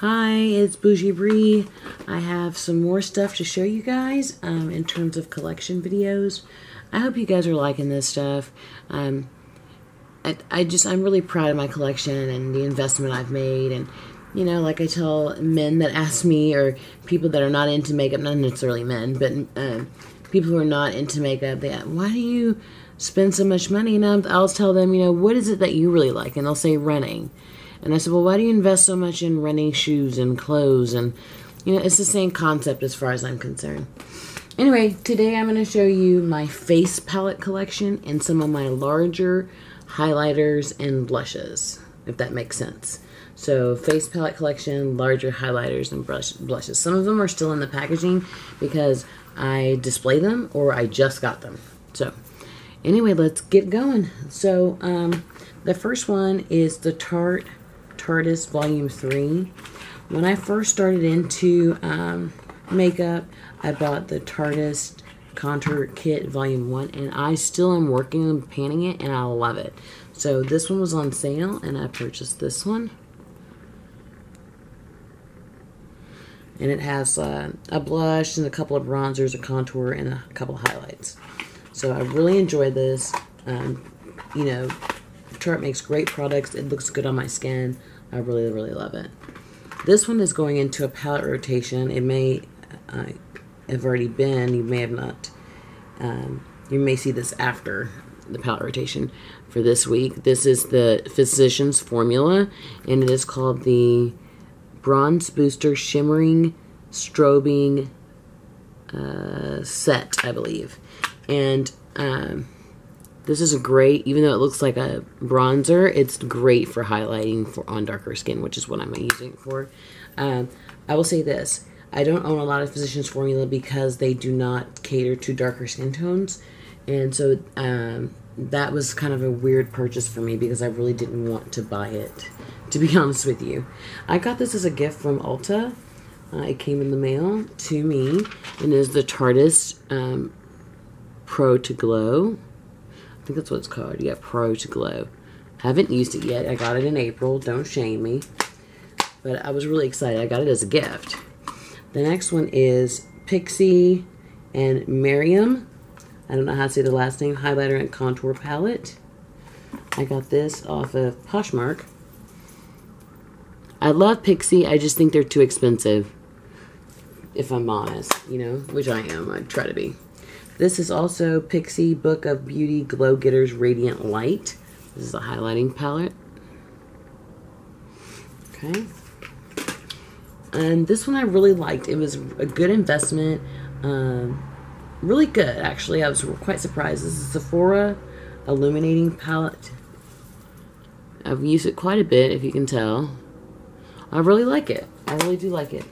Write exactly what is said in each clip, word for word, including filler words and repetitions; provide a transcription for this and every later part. Hi, it's Bougie Brie. I have some more stuff to show you guys um, in terms of collection videos. I hope you guys are liking this stuff. Um, I, I just, I'm really proud of my collection and the investment I've made. And, you know, like I tell men that ask me, or people that are not into makeup, not necessarily men, but um, people who are not into makeup, they ask, why do you spend so much money? And I'm, I'll tell them, you know, what is it that you really like? And they'll say running. And I said, well, why do you invest so much in running shoes and clothes? And, you know, it's the same concept as far as I'm concerned. Anyway, today I'm going to show you my face palette collection and some of my larger highlighters and blushes, if that makes sense. So, face palette collection, larger highlighters and brush, blushes. Some of them are still in the packaging because I display them or I just got them. So, anyway, let's get going. So, um, the first one is the Tarte Tarteist Volume three. When I first started into um, makeup, I bought the Tarteist Contour Kit Volume one, and I still am working on panning it, and I love it. So this one was on sale, and I purchased this one. And it has uh, a blush and a couple of bronzers, a contour, and a couple of highlights. So I really enjoy this. Um, you know, Tarte makes great products. It looks good on my skin. I really, really love it. This one is going into a palette rotation. It may uh, have already been. You may have not. Um, you may see this after the palette rotation for this week. This is the Physician's Formula, and it is called the Bronze Booster Shimmering Strobing uh, Set, I believe. And um, this is great, even though it looks like a bronzer, it's great for highlighting for on darker skin, which is what I'm using it for. Um, I will say this, I don't own a lot of Physician's Formula because they do not cater to darker skin tones. And so um, that was kind of a weird purchase for me because I really didn't want to buy it, to be honest with you. I got this as a gift from Ulta. Uh, it came in the mail to me and is the Tarteist um, Pro to Glow. I think that's what it's called. Yeah, Pro to Glow. Haven't used it yet. I got it in April. Don't shame me. But I was really excited. I got it as a gift. The next one is Pixi and Miriam. I don't know how to say the last name. Highlighter and Contour Palette. I got this off of Poshmark. I love Pixi. I just think they're too expensive. If I'm honest, you know, which I am. I try to be. This is also Pixi Book of Beauty Glow Getters Radiant Light. This is a highlighting palette. Okay. And this one I really liked. It was a good investment. Um, really good, actually. I was quite surprised. This is Sephora Illuminating Palette. I've used it quite a bit, if you can tell. I really like it. I really do like it.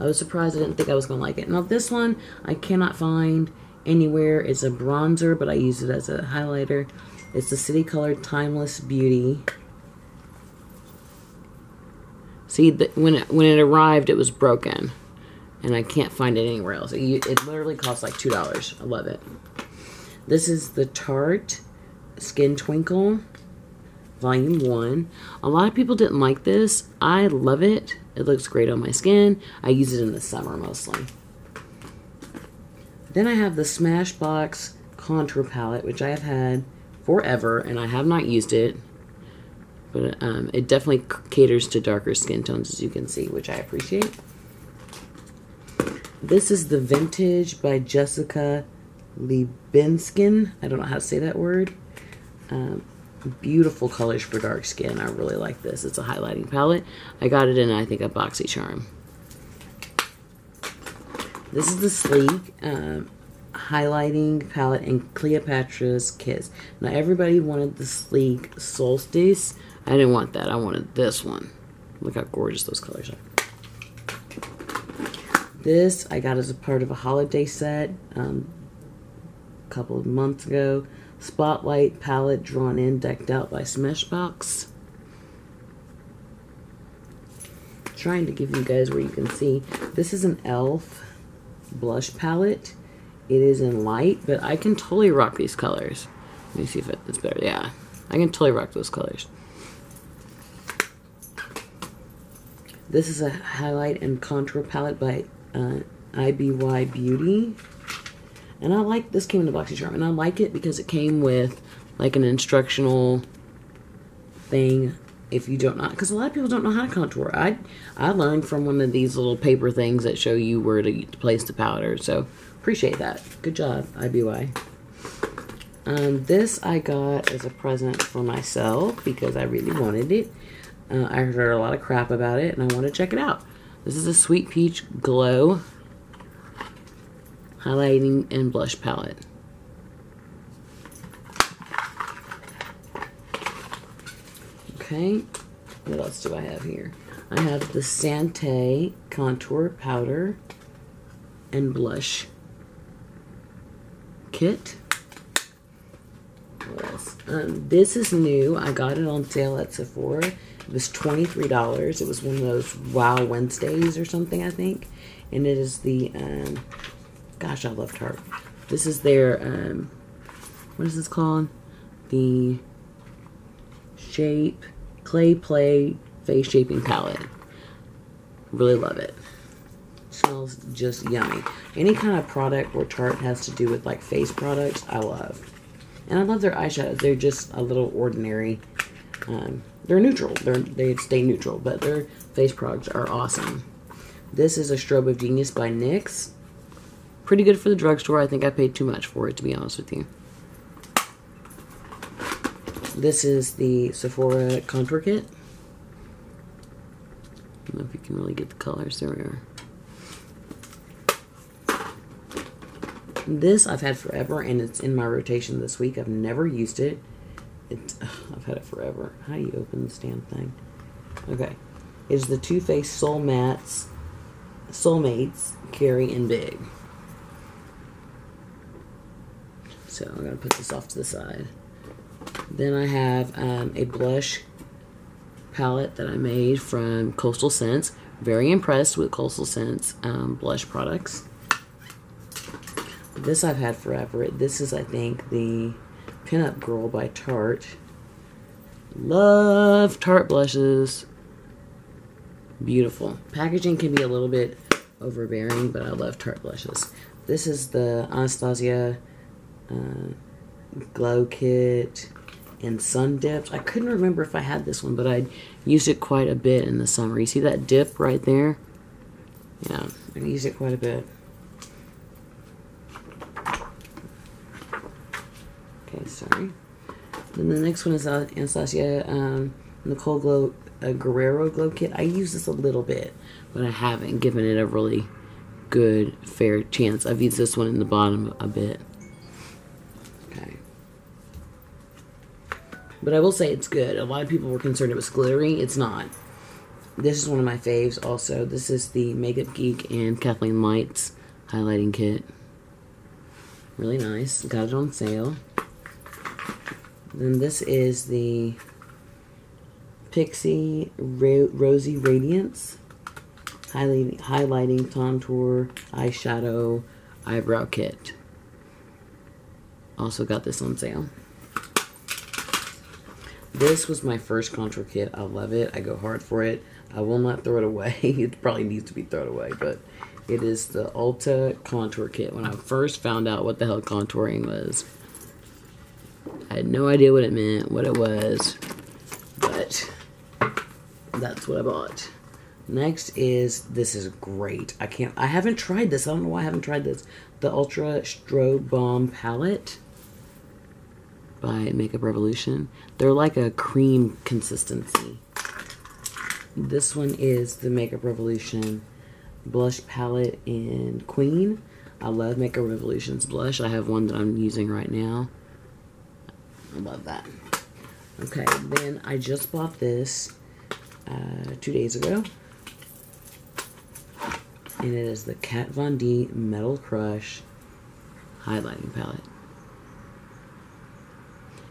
I was surprised. I didn't think I was going to like it. Now, this one I cannot find anywhere. It's a bronzer, but I use it as a highlighter. It's the City Color Timeless Beauty. See, the, when, it, when it arrived, it was broken. And I can't find it anywhere else. It, it literally costs like two dollars. I love it. This is the Tarte Skin Twinkle Volume one. A lot of people didn't like this. I love it. It looks great on my skin. I use it in the summer mostly. Then I have the Smashbox Contour Palette, which I have had forever, and I have not used it. But um, it definitely caters to darker skin tones, as you can see, which I appreciate. This is the Vintage by Jessica Liebenskin. I don't know how to say that word. Um, beautiful colors for dark skin. I really like this. It's a highlighting palette. I got it in, I think, a BoxyCharm. This is the Sleek um, Highlighting Palette and Cleopatra's Kiss. Now, everybody wanted the Sleek Solstice. I didn't want that. I wanted this one. Look how gorgeous those colors are. This I got as a part of a holiday set um, a couple of months ago. Spotlight Palette Drawn In, Decked Out by Smashbox. Trying to give you guys where you can see. This is an e l f blush palette. It is in light, but I can totally rock these colors. Let me see if it's better. Yeah, I can totally rock those colors. This is a highlight and contour palette by uh, I B Y Beauty. And I like, this came in the BoxyCharm, and I like it because it came with like an instructional thing if you don't know, because a lot of people don't know how to contour. I I learned from one of these little paper things that show you where to place the powder, so appreciate that. Good job, I B Y. Um, this I got as a present for myself because I really wanted it. Uh, I heard a lot of crap about it, and I want to check it out. This is a Sweet Peach Glow Highlighting and Blush Palette. Okay, what else do I have here? I have the Sante Contour Powder and Blush Kit. What else? Um, this is new. I got it on sale at Sephora. It was twenty-three dollars. It was one of those Wow Wednesdays or something, I think. And it is the, um, gosh, I love Tarte. This is their, um, what is this called? The Shape, Clay Play Face Shaping Palette. Really love it. Smells just yummy. Any kind of product where Tarte has to do with, like, face products, I love. And I love their eyeshadows. They're just a little ordinary. Um, they're neutral. They're, they stay neutral, but their face products are awesome. This is a Strobe of Genius by NYX. Pretty good for the drugstore. I think I paid too much for it, to be honest with you. This is the Sephora Contour Kit. I don't know if you can really get the colors. There we are. This I've had forever, and it's in my rotation this week. I've never used it. It's, ugh, I've had it forever. How do you open this damn thing? Okay. It's the Too Faced Soul Mattes, Soulmates, Carry and Big. So I'm going to put this off to the side. Then I have um, a blush palette that I made from Coastal Scents. Very impressed with Coastal Scents um, blush products. This I've had forever. This is, I think, the Pinup Girl by Tarte. Love Tarte blushes. Beautiful. Packaging can be a little bit overbearing, but I love Tarte blushes. This is the Anastasia uh, Glow Kit and Sun Dipped. I couldn't remember if I had this one, but I used it quite a bit in the summer. You see that dip right there? Yeah, I used it quite a bit. Okay, sorry. Then the next one is Anastasia um, Nicole Glow, uh, Guerrero Glow Kit. I use this a little bit, but I haven't given it a really good, fair chance. I've used this one in the bottom a bit. Okay. But I will say it's good. A lot of people were concerned it was glittery. It's not. This is one of my faves also. This is the Makeup Geek and Kathleen Lights Highlighting Kit. Really nice. Got it on sale. Then this is the Pixi Ro Rosy Radiance highlighting, highlighting Contour Eyeshadow Eyebrow Kit. Also got this on sale. This was my first contour kit. I love it. I go hard for it. I will not throw it away. It probably needs to be thrown away, but it is the Ulta Contour Kit. When I first found out what the hell contouring was, I had no idea what it meant, what it was, but that's what I bought. Next is, this is great. I can't, I haven't tried this. I don't know why I haven't tried this. The Ultra Strobe Bomb Palette by Makeup Revolution. They're like a cream consistency. This one is the Makeup Revolution Blush Palette in Queen. I love Makeup Revolution's blush. I have one that I'm using right now. I love that. Okay, then I just bought this uh, two days ago. And it is the Kat Von D Metal Crush Highlighting Palette.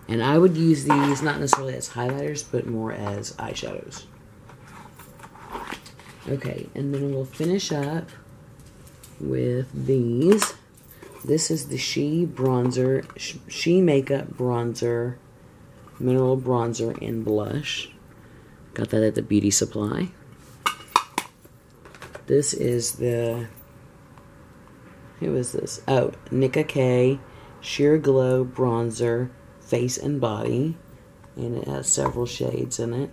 And I would use these not necessarily as highlighters, but more as eyeshadows. Okay, and then we'll finish up with these. This is the She Bronzer, She Makeup Bronzer, Mineral Bronzer in Blush. Got that at the Beauty Supply. This is the, who is this? Oh, Nika K Sheer Glow Bronzer Face and Body. And it has several shades in it.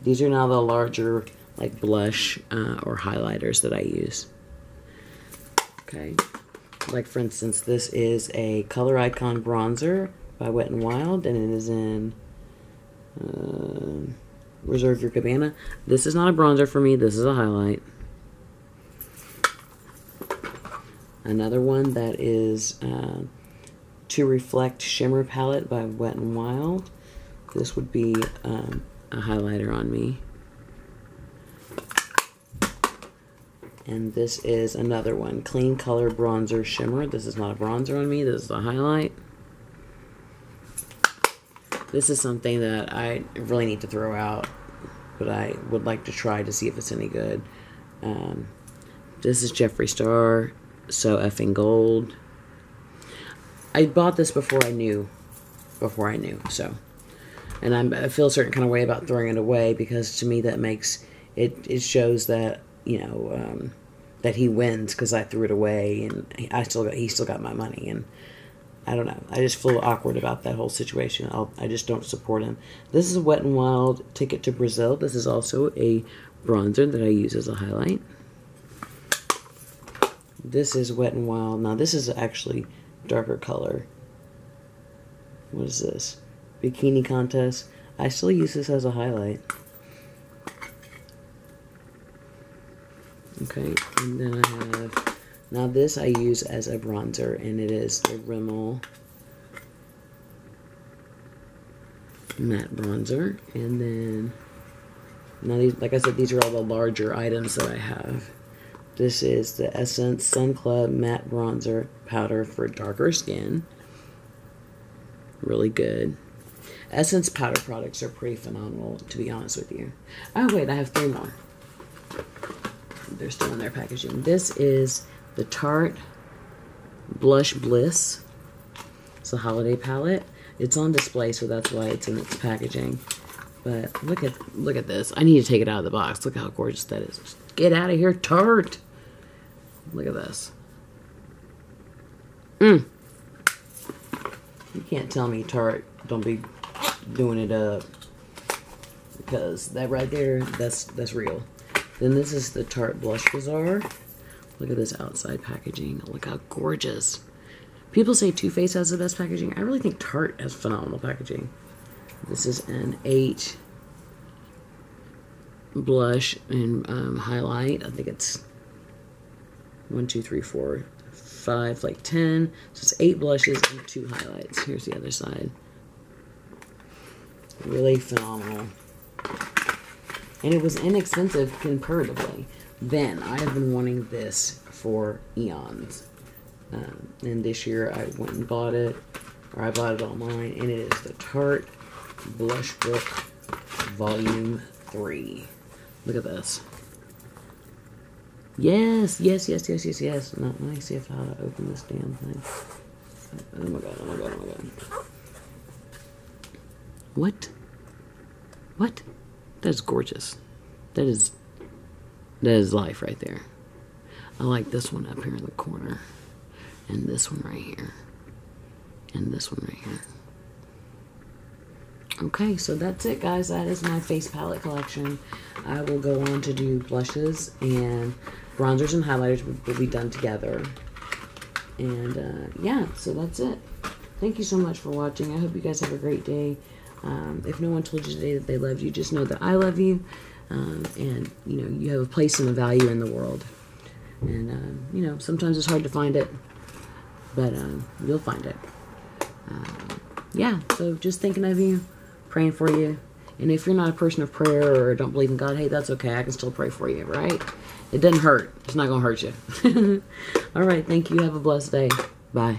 These are now the larger, like, blush uh, or highlighters that I use. Okay. Like, for instance, this is a Color Icon Bronzer by Wet n Wild. And it is in uh, Reserve Your Cabana. This is not a bronzer for me. This is a highlight. Another one that is uh, To Reflect Shimmer Palette by Wet n Wild. This would be um, a highlighter on me. And this is another one, Clean Color Bronzer Shimmer. This is not a bronzer on me, this is a highlight. This is something that I really need to throw out, but I would like to try to see if it's any good. Um, this is Jeffree Star, So Effing Gold. I bought this before I knew, before I knew, so. And I'm, I feel a certain kind of way about throwing it away, because to me that makes, it, it shows that, you know, um, that he wins because I threw it away and I still got, he still got my money. And I don't know. I just feel awkward about that whole situation. I'll, I just don't support him. This is Wet n Wild Ticket to Brazil. This is also a bronzer that I use as a highlight. This is Wet n Wild. Now this is actually darker color. What is this? Bikini Contest. I still use this as a highlight. Okay, and then I have, now this I use as a bronzer, and it is the Rimmel matte bronzer. And then, now these, like I said, these are all the larger items that I have. This is the Essence Sun Club Matte Bronzer Powder for darker skin. Really good. Essence powder products are pretty phenomenal, to be honest with you. Oh wait, I have three more. They're still in their packaging. This is the Tarte Blush Bliss. It's a holiday palette. It's on display, so that's why it's in its packaging. But look at look at this. I need to take it out of the box. Look how gorgeous that is. Just get out of here, Tarte. Look at this. Mm. You can't tell me Tarte don't be doing it up, because that right there, that's that's real. Then this is the Tarte Blush Bazaar. Look at this outside packaging. Look how gorgeous. People say Too Faced has the best packaging. I really think Tarte has phenomenal packaging. This is an eight blush and um, highlight. I think it's one, two, three, four, five, like ten. So it's eight blushes and two highlights. Here's the other side. Really phenomenal. And it was inexpensive comparatively. Then, I have been wanting this for eons. Um, and this year I went and bought it, or I bought it online, and it is the Tarte Blush Book Volume three. Look at this. Yes, yes, yes, yes, yes, yes. Now, let me see if I how to open this damn thing. Oh my god, oh my god, oh my god. What? What? That is gorgeous. That is, that is life right there. I like this one up here in the corner. And this one right here. And this one right here. Okay, so that's it, guys. That is my face palette collection. I will go on to do blushes and bronzers and highlighters will be done together. And, uh, yeah, so that's it. Thank you so much for watching. I hope you guys have a great day. Um, if no one told you today that they loved you, just know that I love you, um, and, you know, you have a place and a value in the world. And, um, you know, sometimes it's hard to find it, but um, you'll find it. Uh, yeah, so just thinking of you, praying for you. And if you're not a person of prayer or don't believe in God, hey, that's okay. I can still pray for you, right? It doesn't hurt. It's not going to hurt you. All right, thank you. Have a blessed day. Bye.